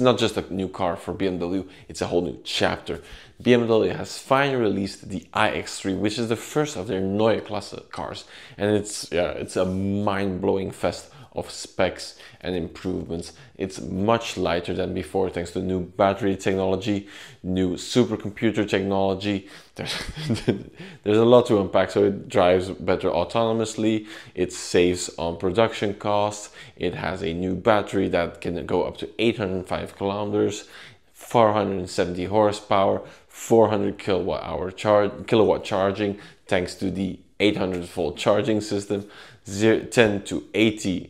is not just a new car for BMW, it's a whole new chapter. BMW has finally released the iX3, which is the first of their Neue Klasse cars. And it's a mind-blowing fest of specs and improvements. It's much lighter than before thanks to new battery technology, new supercomputer technology. There's a lot to unpack, so it drives better autonomously, it saves on production costs, it has a new battery that can go up to 805 kilometers, 470 horsepower, 400 kilowatt charging thanks to the 800-volt charging system, 10 to 80%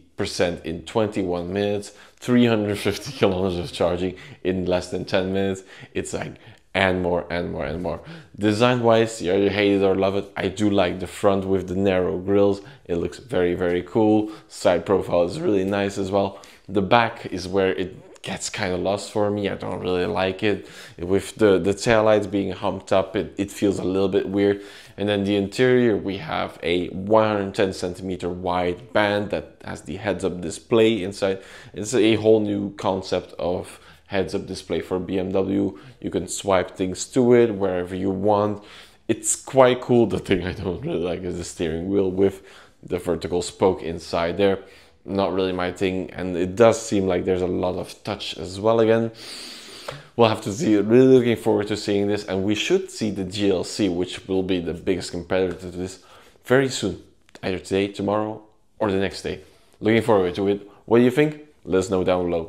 in 21 minutes, 350 kilometers of charging in less than 10 minutes. It's like, and more, and more, and more. Design-wise, you either hate it or love it. I do like the front with the narrow grills. It looks very, very cool. Side profile is really nice as well. The back is where it gets kind of lost for me. I don't really like it. With the taillights being humped up, it feels a little bit weird. And then the interior, we have a 110 centimeter wide band that has the heads-up display inside. It's a whole new concept of heads-up display for BMW. You can swipe things to it wherever you want. It's quite cool. The thing I don't really like is the steering wheel with the vertical spoke inside there. Not really my thing, and it does seem like there's a lot of touch as well again. We'll have to see. Really looking forward to seeing this, and we should see the GLC, which will be the biggest competitor to this, very soon. Either today, tomorrow, or the next day. Looking forward to it. What do you think? Let us know down below.